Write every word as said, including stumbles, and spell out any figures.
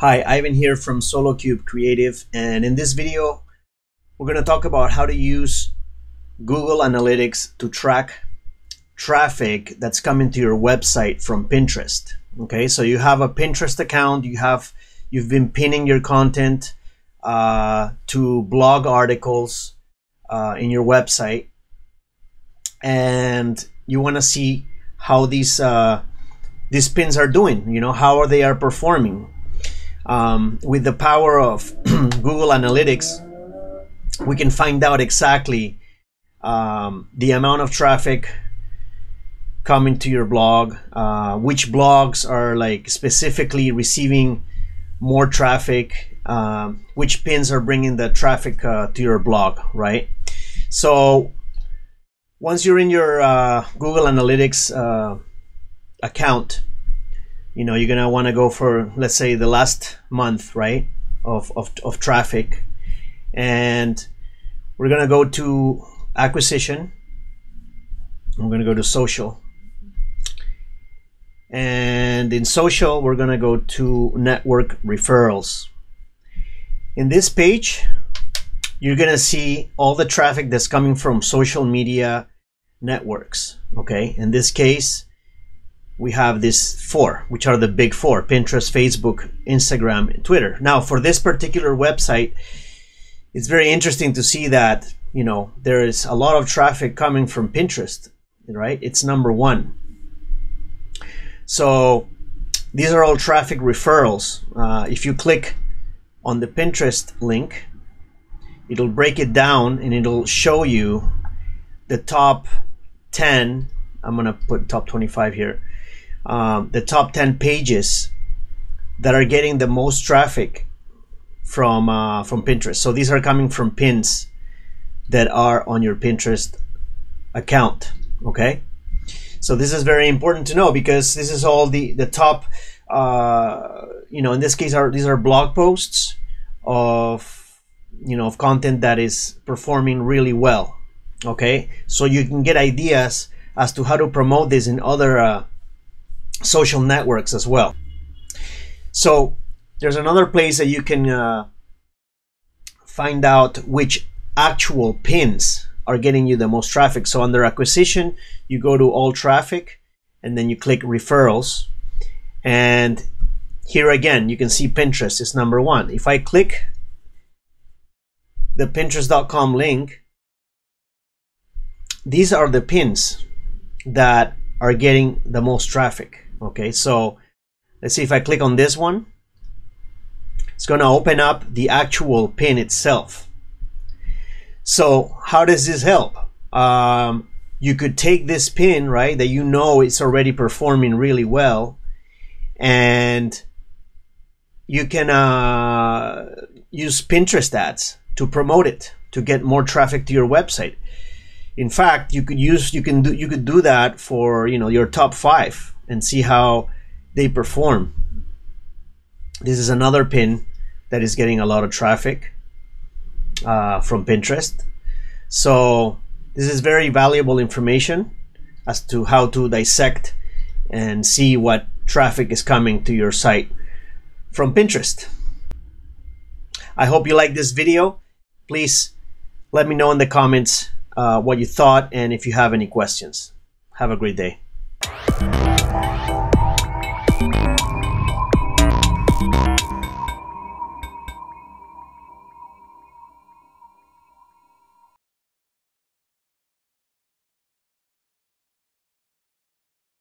Hi, Ivan here from Solocube Creative, and in this video we're going to talk about how to use Google Analytics to track traffic that's coming to your website from Pinterest. Okay, so you have a Pinterest account, you have you've been pinning your content uh, to blog articles uh, in your website, and you want to see how these uh, these pins are doing. You know, how are they are performing. Um, with the power of Google Analytics, we can find out exactly um, the amount of traffic coming to your blog, uh, which blogs are like specifically receiving more traffic, um, which pins are bringing the traffic uh, to your blog, right? So once you're in your uh, Google Analytics uh, account, you know, you're gonna wanna go for, let's say, the last month, right, of, of, of traffic. And we're gonna go to acquisition. We're gonna go to social. And in social, we're gonna go to network referrals. In this page, you're gonna see all the traffic that's coming from social media networks, okay? In this case, we have these four, which are the big four: Pinterest, Facebook, Instagram, and Twitter. Now, for this particular website, it's very interesting to see that, you know, there is a lot of traffic coming from Pinterest, right? It's number one. So these are all traffic referrals. Uh, if you click on the Pinterest link, it'll break it down and it'll show you the top ten. I'm gonna put top twenty-five here. Um, the top ten pages that are getting the most traffic from uh, from Pinterest. So these are coming from pins that are on your Pinterest account. Okay, so this is very important to know, because this is all the the top. Uh, you know, in this case, are these are blog posts of you know of content that is performing really well. Okay, so you can get ideas as to how to promote this in other Uh, social networks as well. So there's another place that you can uh, find out which actual pins are getting you the most traffic. So under acquisition, you go to all traffic and then you click referrals, and here again you can see Pinterest is number one. If I click the Pinterest dot com link, these are the pins that are getting the most traffic. Okay, so let's see, if I click on this one, it's gonna open up the actual pin itself. So how does this help? Um, you could take this pin, right, that you know it's already performing really well, and you can uh, use Pinterest ads to promote it, to get more traffic to your website. In fact, you could use you can do you could do that for you know your top five and see how they perform. This is another pin that is getting a lot of traffic uh, from Pinterest. So this is very valuable information as to how to dissect and see what traffic is coming to your site from Pinterest. I hope you like this video. Please let me know in the comments Uh, what you thought, and if you have any questions. Have a great day.